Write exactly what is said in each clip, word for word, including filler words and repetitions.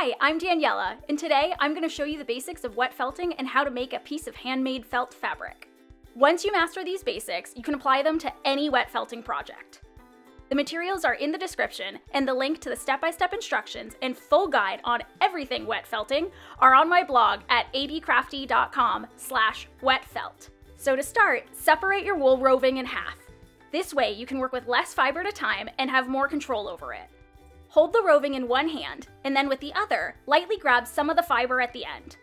Hi, I'm Daniella, and today I'm going to show you the basics of wet felting and how to make a piece of handmade felt fabric. Once you master these basics, you can apply them to any wet felting project. The materials are in the description, and the link to the step-by-step instructions and full guide on everything wet felting are on my blog at a b crafty dot com slash wet felt. So to start, separate your wool roving in half. This way you can work with less fiber at a time and have more control over it. Hold the roving in one hand, and then with the other, lightly grab some of the fiber at the end.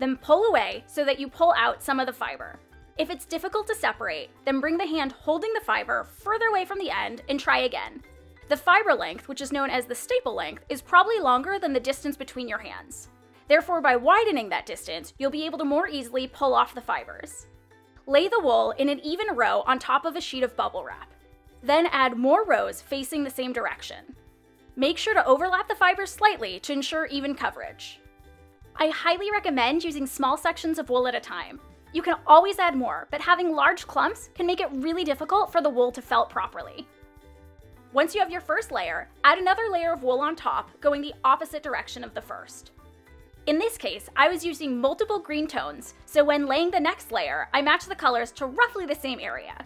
Then pull away so that you pull out some of the fiber. If it's difficult to separate, then bring the hand holding the fiber further away from the end and try again. The fiber length, which is known as the staple length, is probably longer than the distance between your hands. Therefore, by widening that distance, you'll be able to more easily pull off the fibers. Lay the wool in an even row on top of a sheet of bubble wrap. Then add more rows facing the same direction. Make sure to overlap the fibers slightly to ensure even coverage. I highly recommend using small sections of wool at a time. You can always add more, but having large clumps can make it really difficult for the wool to felt properly. Once you have your first layer, add another layer of wool on top, going the opposite direction of the first. In this case, I was using multiple green tones, so when laying the next layer, I matched the colors to roughly the same area.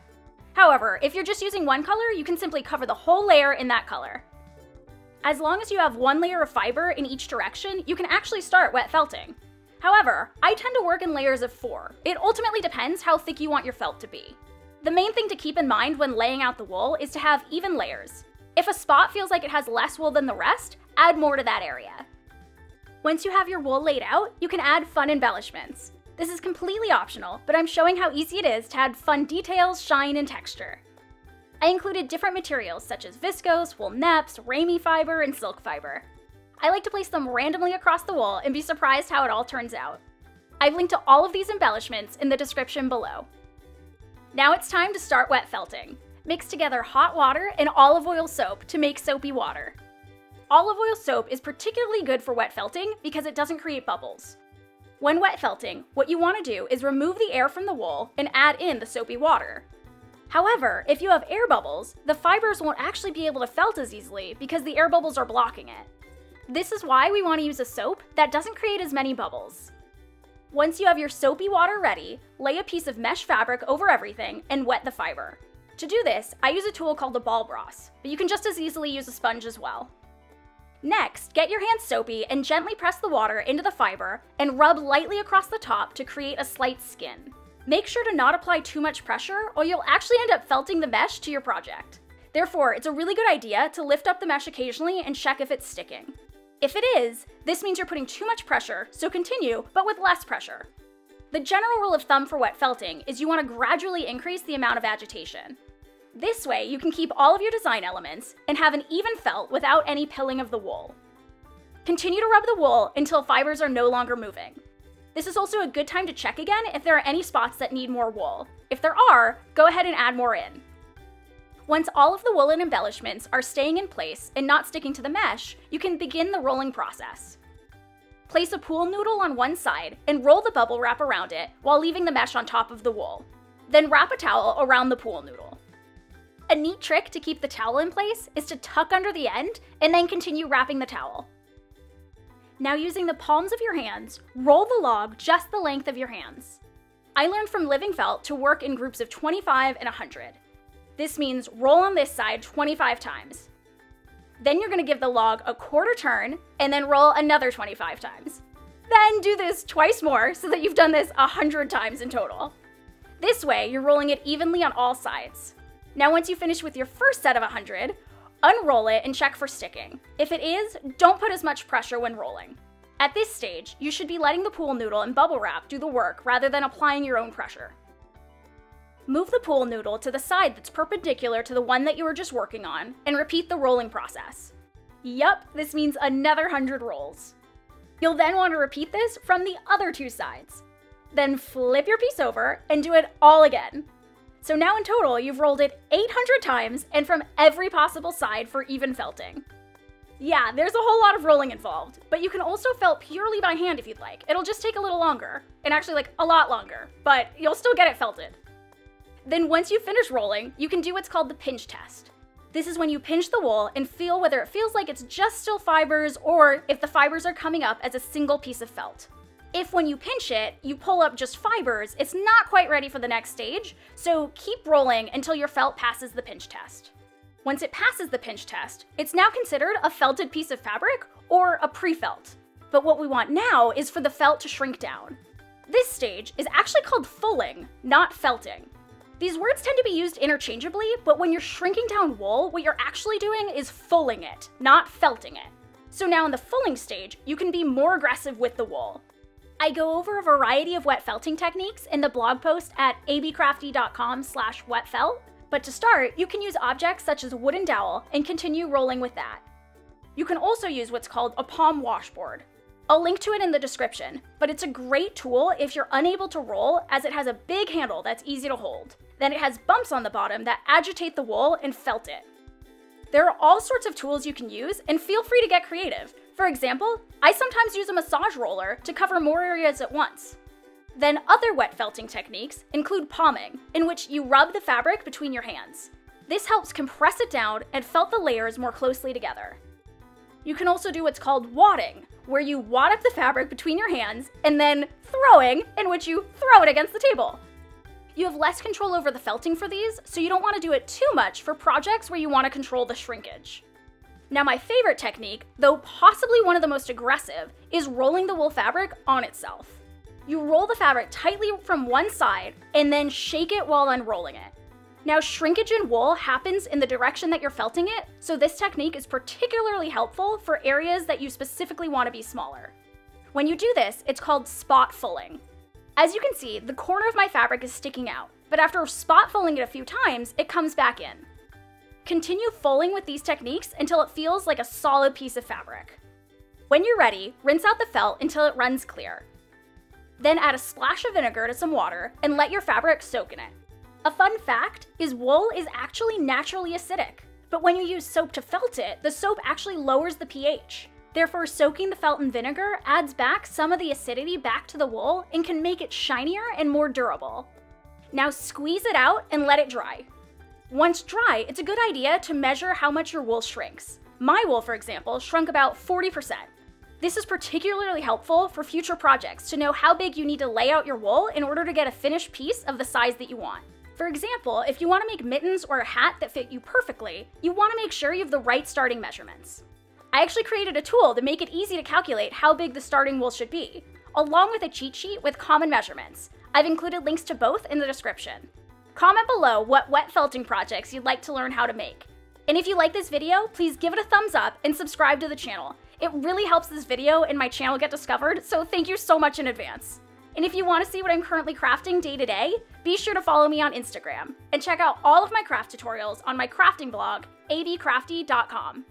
However, if you're just using one color, you can simply cover the whole layer in that color. As long as you have one layer of fiber in each direction, you can actually start wet felting. However, I tend to work in layers of four. It ultimately depends how thick you want your felt to be. The main thing to keep in mind when laying out the wool is to have even layers. If a spot feels like it has less wool than the rest, add more to that area. Once you have your wool laid out, you can add fun embellishments. This is completely optional, but I'm showing how easy it is to add fun details, shine, and texture. I included different materials such as viscose, Wool Nepps, Ramie fiber, and silk fiber. I like to place them randomly across the wool and be surprised how it all turns out. I've linked to all of these embellishments in the description below. Now it's time to start wet felting. Mix together hot water and olive oil soap to make soapy water. Olive oil soap is particularly good for wet felting because it doesn't create bubbles. When wet felting, what you want to do is remove the air from the wool and add in the soapy water. However, if you have air bubbles, the fibers won't actually be able to felt as easily because the air bubbles are blocking it. This is why we want to use a soap that doesn't create as many bubbles. Once you have your soapy water ready, lay a piece of mesh fabric over everything and wet the fiber. To do this, I use a tool called the Ball Brause, but you can just as easily use a sponge as well. Next, get your hands soapy and gently press the water into the fiber and rub lightly across the top to create a slight skin. Make sure to not apply too much pressure or you'll actually end up felting the mesh to your project. Therefore, it's a really good idea to lift up the mesh occasionally and check if it's sticking. If it is, this means you're putting too much pressure, so continue, but with less pressure. The general rule of thumb for wet felting is you want to gradually increase the amount of agitation. This way, you can keep all of your design elements and have an even felt without any pilling of the wool. Continue to rub the wool until fibers are no longer moving. This is also a good time to check again if there are any spots that need more wool. If there are, go ahead and add more in. Once all of the wool and embellishments are staying in place and not sticking to the mesh, you can begin the rolling process. Place a pool noodle on one side and roll the bubble wrap around it while leaving the mesh on top of the wool. Then wrap a towel around the pool noodle. A neat trick to keep the towel in place is to tuck under the end and then continue wrapping the towel. Now using the palms of your hands, roll the log just the length of your hands. I learned from Living Felt to work in groups of twenty-five and one hundred. This means roll on this side twenty-five times. Then you're going to give the log a quarter turn and then roll another twenty-five times. Then do this twice more so that you've done this one hundred times in total. This way, you're rolling it evenly on all sides. Now once you finish with your first set of one hundred, unroll it and check for sticking. If it is, don't put as much pressure when rolling. At this stage, you should be letting the pool noodle and bubble wrap do the work rather than applying your own pressure. Move the pool noodle to the side that's perpendicular to the one that you were just working on, and repeat the rolling process. Yup, this means another one hundred rolls. You'll then want to repeat this from the other two sides. Then flip your piece over and do it all again. So now in total, you've rolled it eight hundred times and from every possible side for even felting. Yeah, there's a whole lot of rolling involved, but you can also felt purely by hand if you'd like. It'll just take a little longer, and actually like a lot longer, but you'll still get it felted. Then once you finish rolling, you can do what's called the pinch test. This is when you pinch the wool and feel whether it feels like it's just still fibers or if the fibers are coming up as a single piece of felt. If when you pinch it, you pull up just fibers, it's not quite ready for the next stage, so keep rolling until your felt passes the pinch test. Once it passes the pinch test, it's now considered a felted piece of fabric or a pre-felt. But what we want now is for the felt to shrink down. This stage is actually called fulling, not felting. These words tend to be used interchangeably, but when you're shrinking down wool, what you're actually doing is fulling it, not felting it. So now in the fulling stage, you can be more aggressive with the wool. I go over a variety of wet felting techniques in the blog post at a b crafty dot com slash wet felt, but to start, you can use objects such as a wooden dowel and continue rolling with that. You can also use what's called a palm washboard. I'll link to it in the description, but it's a great tool if you're unable to roll as it has a big handle that's easy to hold. Then it has bumps on the bottom that agitate the wool and felt it. There are all sorts of tools you can use, and feel free to get creative. For example, I sometimes use a massage roller to cover more areas at once. Then other wet felting techniques include palming, in which you rub the fabric between your hands. This helps compress it down and felt the layers more closely together. You can also do what's called wadding, where you wad up the fabric between your hands, and then throwing, in which you throw it against the table. You have less control over the felting for these, so you don't want to do it too much for projects where you want to control the shrinkage. Now my favorite technique, though possibly one of the most aggressive, is rolling the wool fabric on itself. You roll the fabric tightly from one side and then shake it while unrolling it. Now shrinkage in wool happens in the direction that you're felting it, so this technique is particularly helpful for areas that you specifically want to be smaller. When you do this, it's called spot fulling. As you can see, the corner of my fabric is sticking out, but after spot fulling it a few times, it comes back in. Continue fulling with these techniques until it feels like a solid piece of fabric. When you're ready, rinse out the felt until it runs clear. Then add a splash of vinegar to some water and let your fabric soak in it. A fun fact is wool is actually naturally acidic, but when you use soap to felt it, the soap actually lowers the pH. Therefore, soaking the felt in vinegar adds back some of the acidity back to the wool and can make it shinier and more durable. Now squeeze it out and let it dry. Once dry, it's a good idea to measure how much your wool shrinks. My wool, for example, shrunk about forty percent. This is particularly helpful for future projects to know how big you need to lay out your wool in order to get a finished piece of the size that you want. For example, if you want to make mittens or a hat that fit you perfectly, you want to make sure you have the right starting measurements. I actually created a tool to make it easy to calculate how big the starting wool should be, along with a cheat sheet with common measurements. I've included links to both in the description. Comment below what wet felting projects you'd like to learn how to make. And if you like this video, please give it a thumbs up and subscribe to the channel. It really helps this video and my channel get discovered, so thank you so much in advance. And if you want to see what I'm currently crafting day to day, be sure to follow me on Instagram and check out all of my craft tutorials on my crafting blog, a b crafty dot com.